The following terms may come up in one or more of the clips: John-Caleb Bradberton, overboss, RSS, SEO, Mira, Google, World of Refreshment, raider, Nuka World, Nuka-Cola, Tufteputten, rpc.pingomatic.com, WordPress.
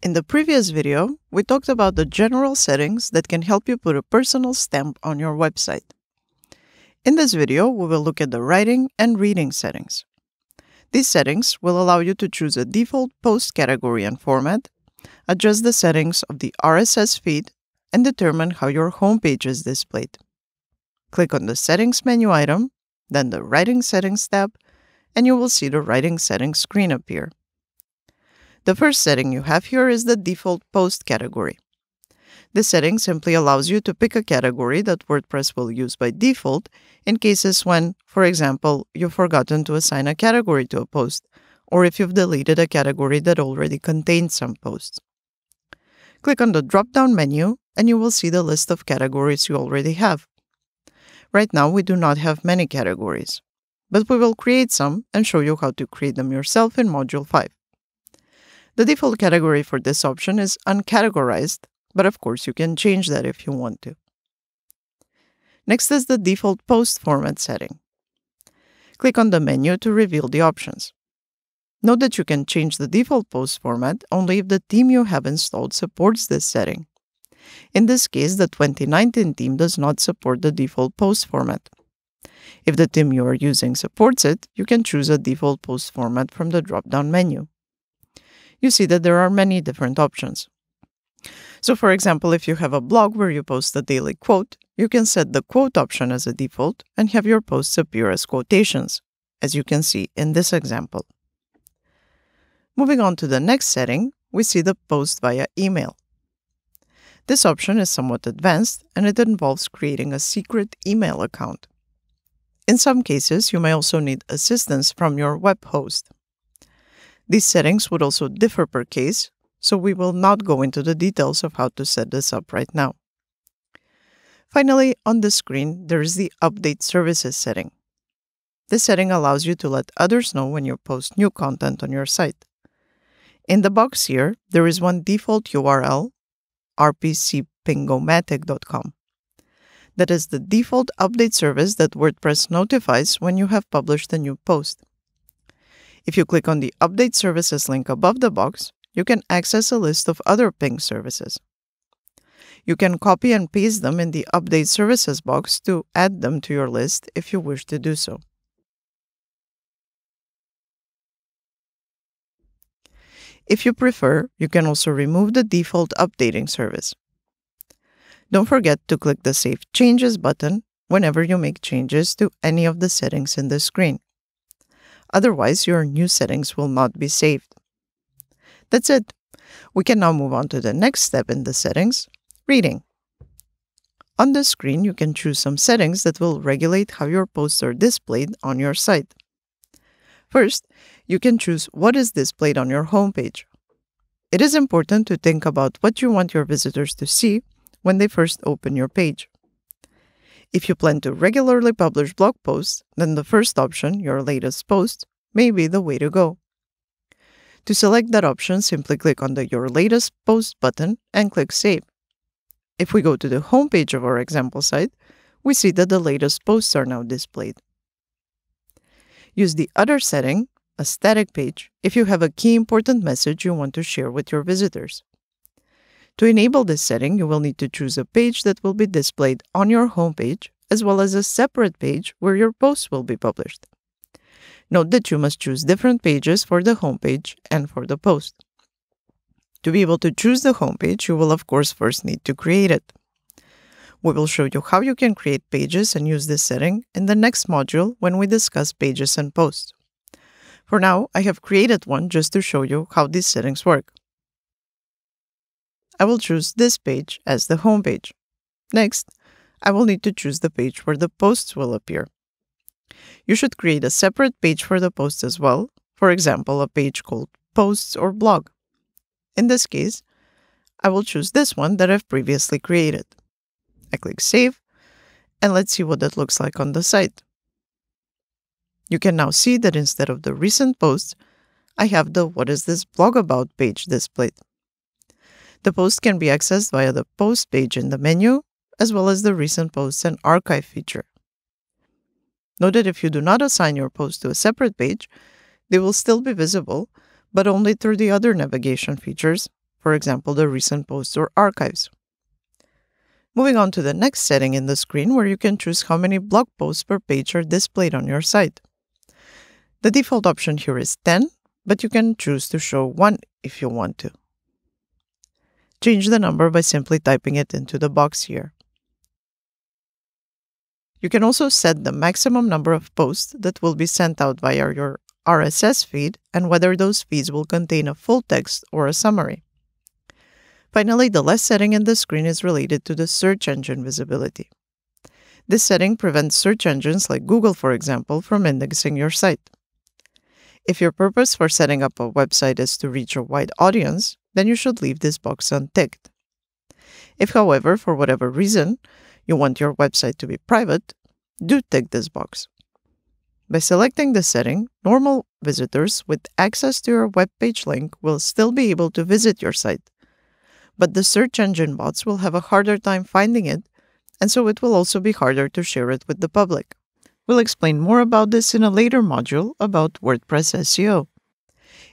In the previous video, we talked about the general settings that can help you put a personal stamp on your website. In this video, we will look at the writing and reading settings. These settings will allow you to choose a default post category and format, adjust the settings of the RSS feed, and determine how your homepage is displayed. Click on the Settings menu item, then the Writing Settings tab, and you will see the Writing Settings screen appear. The first setting you have here is the default post category. This setting simply allows you to pick a category that WordPress will use by default in cases when, for example, you've forgotten to assign a category to a post, or if you've deleted a category that already contains some posts. Click on the drop-down menu and you will see the list of categories you already have. Right now we do not have many categories, but we will create some and show you how to create them yourself in Module 5. The default category for this option is uncategorized, but of course you can change that if you want to. Next is the default post format setting. Click on the menu to reveal the options. Note that you can change the default post format only if the theme you have installed supports this setting. In this case, the 2019 theme does not support the default post format. If the theme you are using supports it, you can choose a default post format from the drop-down menu. You see that there are many different options. So for example, if you have a blog where you post a daily quote, you can set the quote option as a default and have your posts appear as quotations, as you can see in this example. Moving on to the next setting, we see the post via email. This option is somewhat advanced and it involves creating a secret email account. In some cases, you may also need assistance from your web host. These settings would also differ per case, so we will not go into the details of how to set this up right now. Finally, on the screen, there is the Update Services setting. This setting allows you to let others know when you post new content on your site. In the box here, there is one default URL, rpc.pingomatic.com. That is the default update service that WordPress notifies when you have published a new post. If you click on the Update Services link above the box, you can access a list of other ping services. You can copy and paste them in the Update Services box to add them to your list if you wish to do so. If you prefer, you can also remove the default updating service. Don't forget to click the Save Changes button whenever you make changes to any of the settings in the screen. Otherwise, your new settings will not be saved. That's it. We can now move on to the next step in the settings, reading. On the screen, you can choose some settings that will regulate how your posts are displayed on your site. First, you can choose what is displayed on your homepage. It is important to think about what you want your visitors to see when they first open your page. If you plan to regularly publish blog posts, then the first option, your latest post, may be the way to go. To select that option, simply click on the Your Latest Post button and click Save. If we go to the homepage of our example site, we see that the latest posts are now displayed. Use the other setting, a static page, if you have a key important message you want to share with your visitors. To enable this setting, you will need to choose a page that will be displayed on your homepage, as well as a separate page where your posts will be published. Note that you must choose different pages for the homepage and for the post. To be able to choose the homepage, you will of course first need to create it. We will show you how you can create pages and use this setting in the next module when we discuss pages and posts. For now, I have created one just to show you how these settings work. I will choose this page as the home page. Next, I will need to choose the page where the posts will appear. You should create a separate page for the posts as well, for example, a page called Posts or Blog. In this case, I will choose this one that I've previously created. I click Save, and let's see what that looks like on the site. You can now see that instead of the recent posts, I have the What is this blog about page displayed. The post can be accessed via the Post page in the menu, as well as the Recent Posts and Archive feature. Note that if you do not assign your posts to a separate page, they will still be visible, but only through the other navigation features, for example, the recent posts or archives. Moving on to the next setting in the screen, where you can choose how many blog posts per page are displayed on your site. The default option here is 10, but you can choose to show 1 if you want to. Change the number by simply typing it into the box here. You can also set the maximum number of posts that will be sent out via your RSS feed and whether those feeds will contain a full text or a summary. Finally, the last setting in the screen is related to the search engine visibility. This setting prevents search engines like Google, for example, from indexing your site. If your purpose for setting up a website is to reach a wide audience, then you should leave this box unticked. If, however, for whatever reason, you want your website to be private, do tick this box. By selecting this setting, normal visitors with access to your webpage link will still be able to visit your site, but the search engine bots will have a harder time finding it, and so it will also be harder to share it with the public. We'll explain more about this in a later module about WordPress SEO.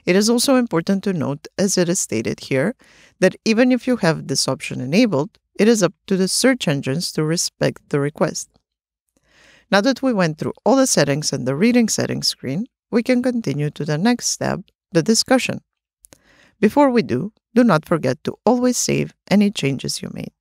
It is also important to note, as it is stated here, that even if you have this option enabled, it is up to the search engines to respect the request. Now that we went through all the settings and the reading settings screen, we can continue to the next tab, the discussion. Before we do, do not forget to always save any changes you made.